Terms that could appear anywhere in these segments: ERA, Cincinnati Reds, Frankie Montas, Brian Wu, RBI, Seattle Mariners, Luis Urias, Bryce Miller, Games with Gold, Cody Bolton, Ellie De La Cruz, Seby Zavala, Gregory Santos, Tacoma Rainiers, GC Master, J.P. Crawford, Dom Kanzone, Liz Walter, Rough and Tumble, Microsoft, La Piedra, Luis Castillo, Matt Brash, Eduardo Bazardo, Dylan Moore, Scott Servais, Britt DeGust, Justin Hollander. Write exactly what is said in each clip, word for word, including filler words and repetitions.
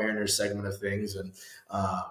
Mariners segment of things. And uh,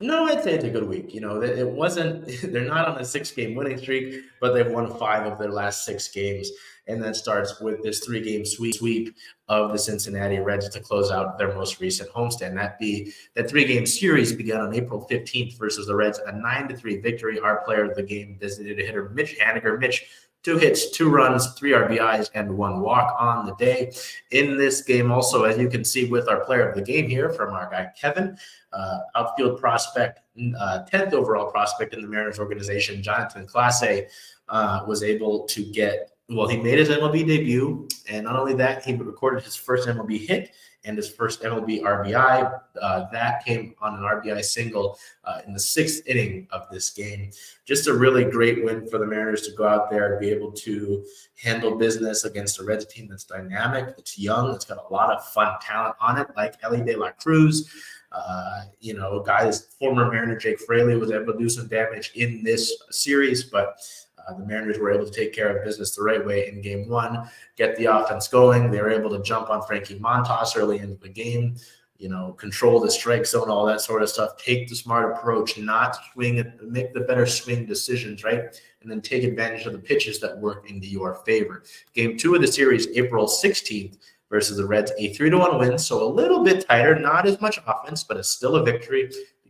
no, I'd say it's a good week. You know, it wasn't, they're not on a six game winning streak, but they've won five of their last six games. And that starts with this three game sweep sweep of the Cincinnati Reds to close out their most recent homestand. That be that three game series began on April fifteenth versus the Reds, a nine to three victory. Our player of the game designated hitter Mitch Haniger. Mitch, two hits, two runs, three R B Is, and one walk on the day. In this game also, as you can see with our player of the game here from our guy Kevin, uh, outfield prospect, uh, tenth overall prospect in the Mariners organization, Jonathan Class A, uh, was able to get, well, he made his M L B debut, and not only that, he recorded his first M L B hit and his first M L B R B I. Uh, that came on an R B I single uh, in the sixth inning of this game. Just a really great win for the Mariners to go out there and be able to handle business against a Reds team that's dynamic, that's young, that's got a lot of fun talent on it, like Ellie De La Cruz. Uh, you know, guys, former Mariner Jake Fraley was able to do some damage in this series, but Uh, the Mariners were able to take care of business the right way in game one, get the offense going. They were able to jump on Frankie Montas early into the game, you know, control the strike zone, all that sort of stuff. Take the smart approach, not swing, make the better swing decisions, right? And then take advantage of the pitches that work into your favor. Game two of the series, April sixteenth, versus the Reds, a three to one win, so a little bit tighter, not as much offense, but it's still a victory.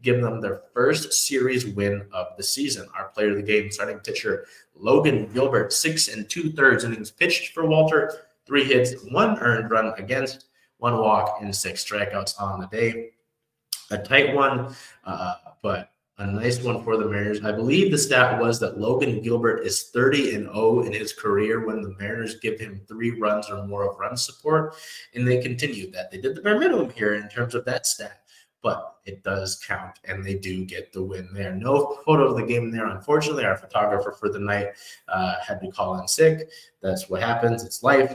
Give them their first series win of the season. Our player of the game, starting pitcher Logan Gilbert, six and two-thirds innings pitched for Walter, three hits, one earned run against, one walk, and six strikeouts on the day. A tight one, uh, but a nice one for the Mariners. I believe the stat was that Logan Gilbert is thirty and oh in his career when the Mariners give him three runs or more of run support, and they continued that. They did the bare minimum here in terms of that stat, but it does count, and they do get the win there. No photo of the game there, unfortunately. Our photographer for the night uh, had to call in sick. That's what happens. It's life.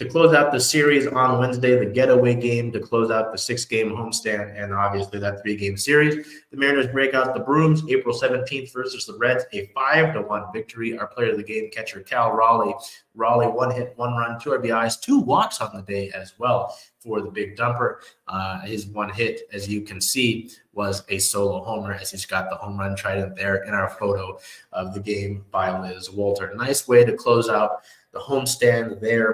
To close out the series on Wednesday, the getaway game to close out the six-game homestand, and obviously that three-game series, the Mariners break out the brooms. April seventeenth versus the Reds, a five to one victory. Our player of the game, catcher Cal Raleigh. Raleigh, one hit, one run, two R B Is, two walks on the day as well for the big dumper. Uh, his one hit, as you can see, was a solo homer, as he's got the home run trident there in our photo of the game by Liz Walter. Nice way to close out the homestand there.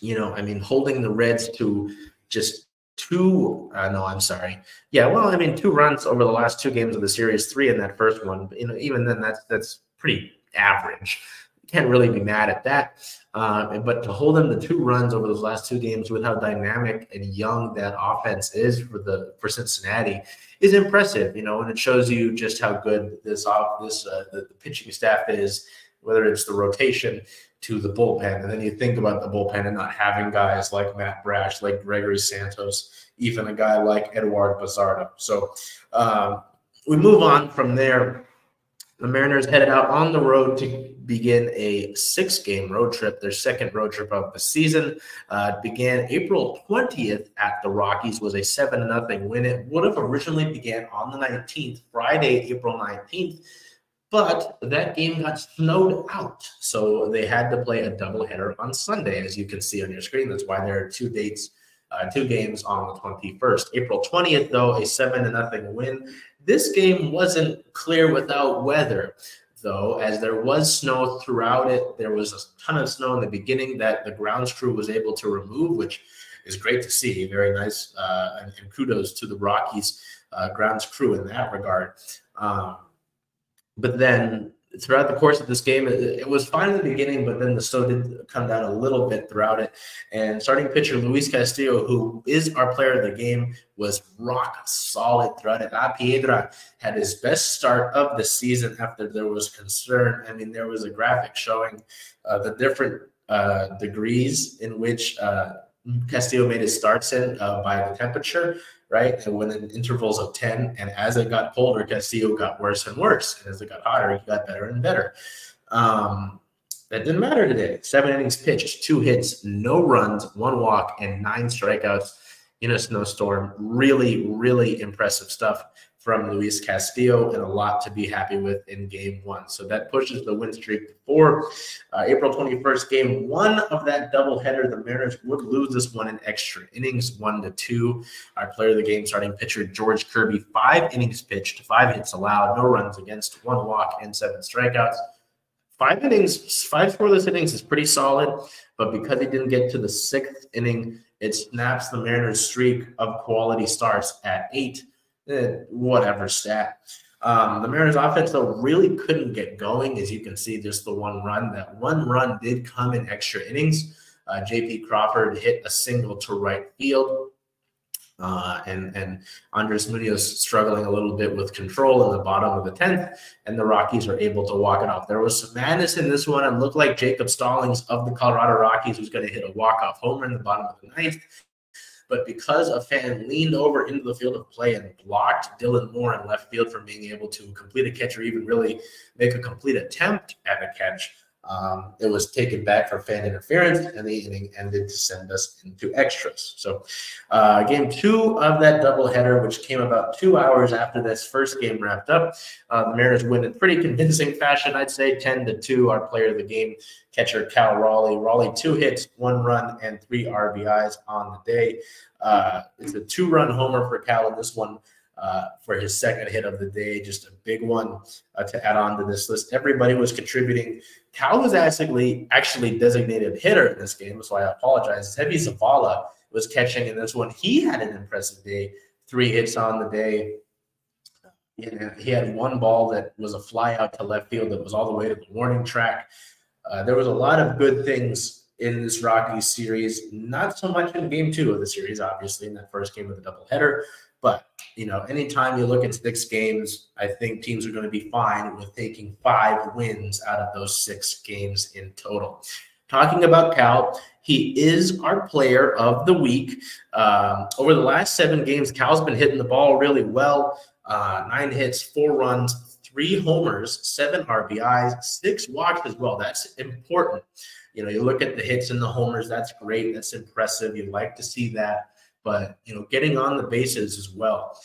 You know, I mean, holding the Reds to just two, uh, no, I'm sorry. Yeah, well, I mean, two runs over the last two games of the series, three in that first one. But, you know, even then, that's, that's pretty average. Can't really be mad at that. Uh, but to hold them to two runs over those last two games with how dynamic and young that offense is for the for Cincinnati is impressive, you know, and it shows you just how good this off this uh, the, the pitching staff is, whether it's the rotation to the bullpen. And then you think about the bullpen and not having guys like Matt Brash, like Gregory Santos, even a guy like Eduardo Bazardo. So uh, we move on from there. The Mariners headed out on the road to begin a six-game road trip, their second road trip of the season. Uh, began April twentieth at the Rockies, was a seven to nothing win. It would have originally began on the nineteenth, Friday, April nineteenth, but that game got snowed out, so they had to play a doubleheader on Sunday, as you can see on your screen. That's why there are two dates, uh, two games on the twenty-first. April twentieth, though, a seven to nothing win. This game wasn't clear without weather, though, as there was snow throughout it. There was a ton of snow in the beginning that the grounds crew was able to remove, which is great to see. Very nice, uh, and, and kudos to the Rockies uh, grounds crew in that regard. Um, but then throughout the course of this game, it, it was fine in the beginning, but then the snow did come down a little bit throughout it. And starting pitcher Luis Castillo, who is our player of the game, was rock solid throughout it. La Piedra had his best start of the season after there was concern. I mean, there was a graphic showing uh, the different uh, degrees in which uh, Castillo made his starts in uh, by the temperature, right? And went in intervals of ten. And as it got colder, Castillo got worse and worse. And as it got hotter, he got better and better. Um, that didn't matter today. Seven innings pitched, two hits, no runs, one walk, and nine strikeouts in a snowstorm. Really, really impressive stuff from Luis Castillo, and a lot to be happy with in game one. So that pushes the win streak for uh, April twenty-first, game one of that doubleheader. The Mariners would lose this one in extra innings, one to two. Our player of the game, starting pitcher George Kirby, five innings pitched, five hits allowed, no runs against, one walk, and seven strikeouts. Five innings, five scoreless innings is pretty solid, but because he didn't get to the sixth inning, it snaps the Mariners' streak of quality starts at eight. Eh, whatever stat. Um, the Mariners' offense, though, really couldn't get going. As you can see, just the one run. That one run did come in extra innings. Uh, J P. Crawford hit a single to right field. Uh, and, and Andres Munoz struggling a little bit with control in the bottom of the tenth, and the Rockies are able to walk it off. There was some madness in this one. It looked like Jacob Stallings of the Colorado Rockies was going to hit a walk-off homer in the bottom of the ninth, but because a fan leaned over into the field of play and blocked Dylan Moore in left field from being able to complete a catch or even really make a complete attempt at a catch, Um, it was taken back for fan interference, and the inning ended to send us into extras. So uh, game two of that doubleheader, which came about two hours after this first game wrapped up, uh, the Mariners win in pretty convincing fashion, I'd say, ten to two. Our player of the game, catcher Cal Raleigh. Raleigh, two hits, one run, and three R B Is on the day. Uh, it's a two-run homer for Cal in this one. Uh, for his second hit of the day, just a big one uh, to add on to this list. Everybody was contributing. Cal was actually, actually designated hitter in this game, so I apologize. Seby Zavala was catching in this one. He had an impressive day, three hits on the day. He had one ball that was a fly out to left field that was all the way to the warning track. Uh, there was a lot of good things in this Rockies series, not so much in game two of the series, obviously, in that first game of the doubleheader. But, you know, anytime you look at six games, I think teams are going to be fine with taking five wins out of those six games in total. Talking about Cal, he is our player of the week. Um, over the last seven games, Cal's been hitting the ball really well. Uh, nine hits, four runs, three homers, seven R B Is, six walks as well. That's important. You know, you look at the hits and the homers, that's great. That's impressive. You'd like to see that. But, you know, getting on the bases as well,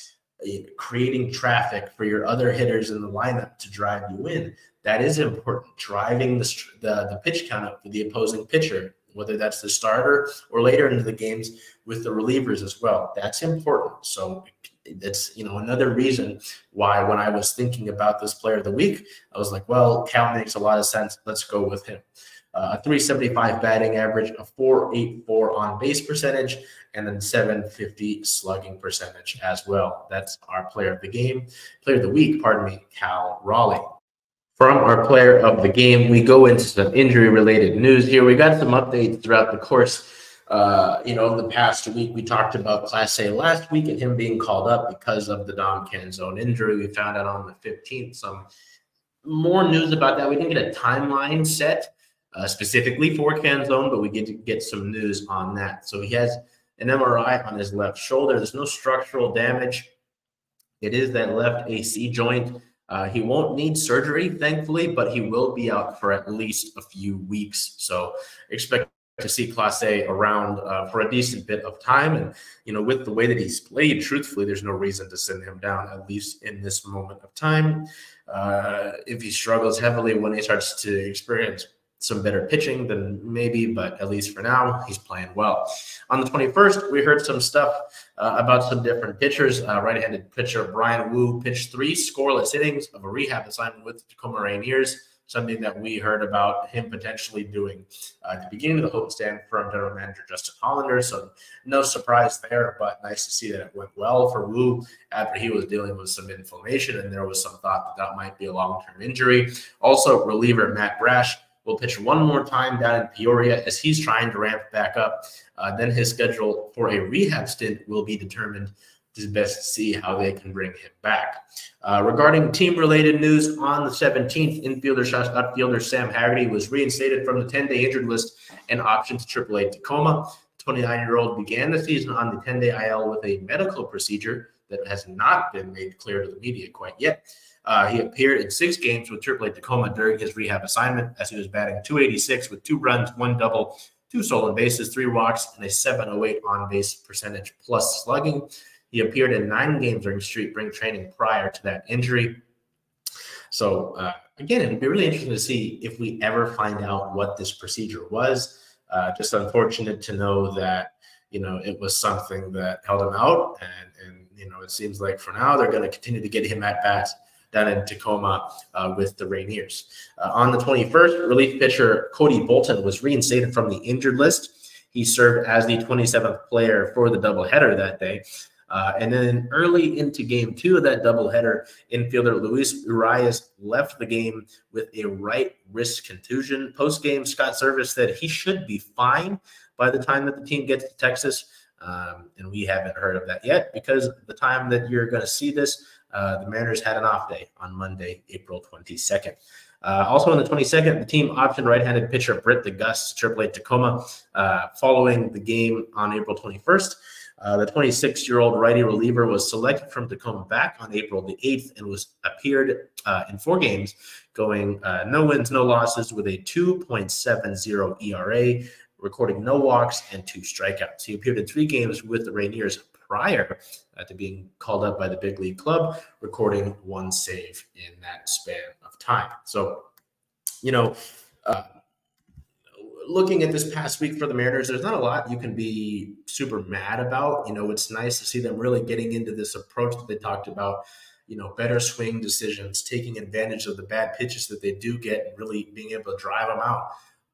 creating traffic for your other hitters in the lineup to drive you in, that is important. Driving the, the, the pitch count up for the opposing pitcher, whether that's the starter or later into the games with the relievers as well, that's important. So that's, you know, another reason why when I was thinking about this player of the week, I was like, well, Cal makes a lot of sense. Let's go with him. Uh, a three seventy-five batting average, a four eighty-four on base percentage, and then seven fifty slugging percentage as well. That's our player of the game, player of the week, pardon me, Cal Raleigh. From our player of the game, we go into some injury-related news here. We got some updates throughout the course. Uh, you know, the past week, we talked about Class A last week and him being called up because of the Dom Kanzone injury. We found out on the fifteenth some more news about that. We didn't get a timeline set Uh, specifically for Kanzone, but we get to get some news on that. So he has an M R I on his left shoulder. There's no structural damage. It is that left A C joint. Uh, he won't need surgery, thankfully, but he will be out for at least a few weeks. So expect to see Class A around uh, for a decent bit of time. And, you know, with the way that he's played, truthfully, there's no reason to send him down, at least in this moment of time. Uh, if he struggles heavily when he starts to experience some better pitching than maybe, but at least for now, he's playing well. On the twenty-first, we heard some stuff uh, about some different pitchers. Uh, right-handed pitcher Brian Wu pitched three scoreless innings of a rehab assignment with the Tacoma Rainiers, something that we heard about him potentially doing uh, at the beginning of the homestand from general manager Justin Hollander. So no surprise there, but nice to see that it went well for Wu after he was dealing with some inflammation, and there was some thought that that might be a long-term injury. Also, reliever Matt Brash will pitch one more time down in Peoria as he's trying to ramp back up. Uh, then his schedule for a rehab stint will be determined to best see how they can bring him back. Uh, regarding team-related news, on the seventeenth, infielder slash outfielder Sam Haggerty was reinstated from the ten-day injured list and optioned to triple A Tacoma. The twenty-nine-year-old began the season on the ten-day I L with a medical procedure that has not been made clear to the media quite yet. Uh, he appeared in six games with Triple A Tacoma during his rehab assignment as he was batting two eighty-six with two runs, one double, two stolen bases, three walks, and a seven oh eight on-base percentage plus slugging. He appeared in nine games during street spring training prior to that injury. So uh, again, it would be really interesting to see if we ever find out what this procedure was. Uh, just unfortunate to know that, you know, it was something that held him out. And, and you know, it seems like for now they're going to continue to get him at bats down in Tacoma uh, with the Rainiers. Uh, on the twenty-first, relief pitcher Cody Bolton was reinstated from the injured list. He served as the twenty-seventh player for the doubleheader that day. Uh, and then early into game two of that doubleheader, infielder Luis Urias left the game with a right wrist contusion. Post-game, Scott Servais said he should be fine by the time that the team gets to Texas. Um, and we haven't heard of that yet, because the time that you're going to see this, uh, the Mariners had an off day on Monday, April twenty-second. Uh, also on the twenty-second, the team optioned right-handed pitcher Britt DeGust to triple A Tacoma uh, following the game on April twenty-first. Uh, the twenty-six-year-old righty reliever was selected from Tacoma back on April the eighth and was appeared uh, in four games, going uh, no wins, no losses, with a two point seven zero E R A, recording no walks and two strikeouts. He appeared in three games with the Rainiers prior uh, to being called up by the big league club, recording one save in that span of time. So, you know, uh, looking at this past week for the Mariners, there's not a lot you can be super mad about. You know, it's nice to see them really getting into this approach that they talked about, you know, better swing decisions, taking advantage of the bad pitches that they do get, and really being able to drive them out.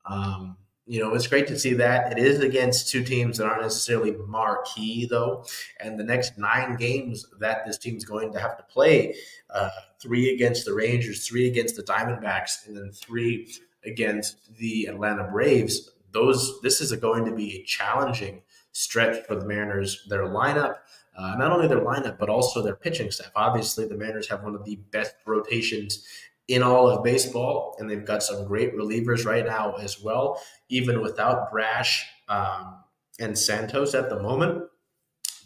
Um, you know, it's great to see that. It is against two teams that aren't necessarily marquee, though. And the next nine games that this team's going to have to play, uh, three against the Rangers, three against the Diamondbacks, and then three against the Atlanta Braves, those this is a, going to be a challenging stretch for the Mariners. Their lineup, uh, not only their lineup, but also their pitching staff. Obviously, the Mariners have one of the best rotations in all of baseball, and they've got some great relievers right now as well, even without Brash um, and Santos at the moment.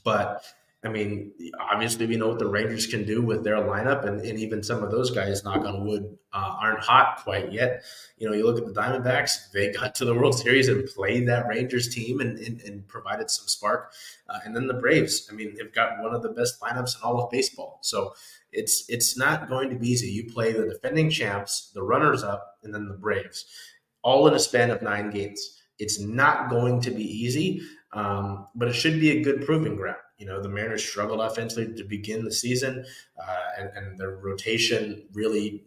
But I mean, obviously we know what the Rangers can do with their lineup, and, and even some of those guys, knock on wood, uh, aren't hot quite yet. You know, you look at the Diamondbacks, they got to the World Series and played that Rangers team and, and, and provided some spark. Uh, and then the Braves, I mean, they've got one of the best lineups in all of baseball. So it's, it's not going to be easy. You play the defending champs, the runners-up, and then the Braves, all in a span of nine games. It's not going to be easy, um, but it should be a good proving ground. You know, the Mariners struggled offensively to begin the season, uh, and, and their rotation really,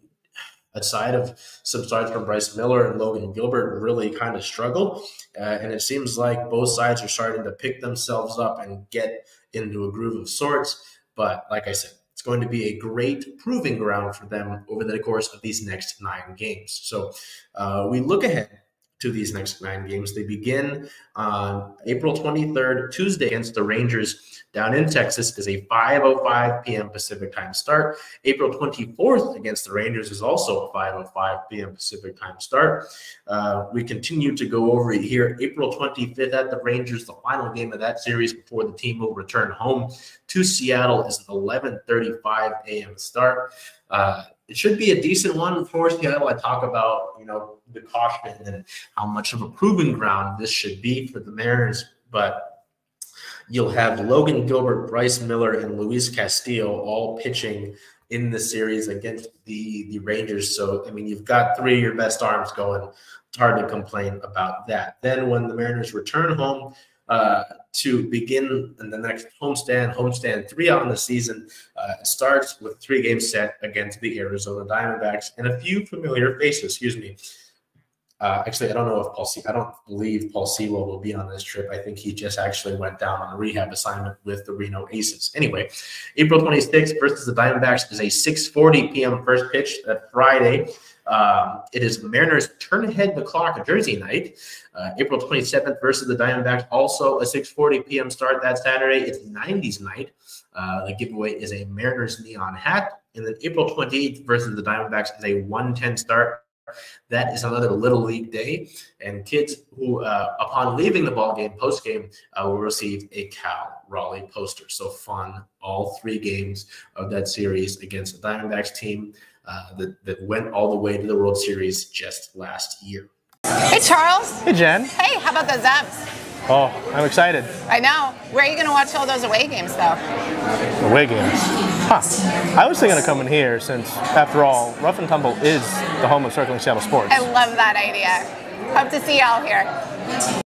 aside of some starts from Bryce Miller and Logan Gilbert, really kind of struggled. Uh, and it seems like both sides are starting to pick themselves up and get into a groove of sorts. But like I said, it's going to be a great proving ground for them over the course of these next nine games. So uh, we look ahead to these next nine games. They begin on April twenty-third, Tuesday, against the Rangers down in Texas. Is a five oh five p m Pacific time start. April twenty-fourth against the Rangers is also a five oh five p m Pacific time start. Uh, we continue to go over it here. April twenty-fifth at the Rangers, the final game of that series before the team will return home to Seattle, is an eleven thirty-five a m start. Uh, It should be a decent one for Seattle. I talk about, you know, the caution and how much of a proving ground this should be for the Mariners. But you'll have Logan Gilbert, Bryce Miller, and Luis Castillo all pitching in the series against the, the Rangers. So, I mean, you've got three of your best arms going. It's hard to complain about that. Then when the Mariners return home, Uh, to begin in the next homestand, homestand three on the season, uh, starts with three game set against the Arizona Diamondbacks and a few familiar faces. Excuse me. Uh, actually, I don't know if Paul Se- I don't believe Paul Sewell will be on this trip. I think he just actually went down on a rehab assignment with the Reno Aces. Anyway, April twenty-sixth versus the Diamondbacks is a six forty p m first pitch that Friday. Um, it is Mariners turn ahead the clock Jersey night. Uh, April twenty-seventh versus the Diamondbacks, also a six forty p m start that Saturday. It's nineties night. Uh, the giveaway is a Mariners neon hat. And then April twenty-eighth versus the Diamondbacks is a one ten start. That is another Little League day. And kids who, uh, upon leaving the ballgame postgame, uh, will receive a Cal Raleigh poster. So fun, all three games of that series against the Diamondbacks team Uh, that, that went all the way to the World Series just last year. Hey, Charles. Hey, Jen. Hey, how about those abs? Oh, I'm excited. I know. Where are you going to watch all those away games, though? Away games? Huh. I was thinking of coming here since, after all, Rough and Tumble is the home of Circling Seattle Sports. I love that idea. Hope to see y'all here.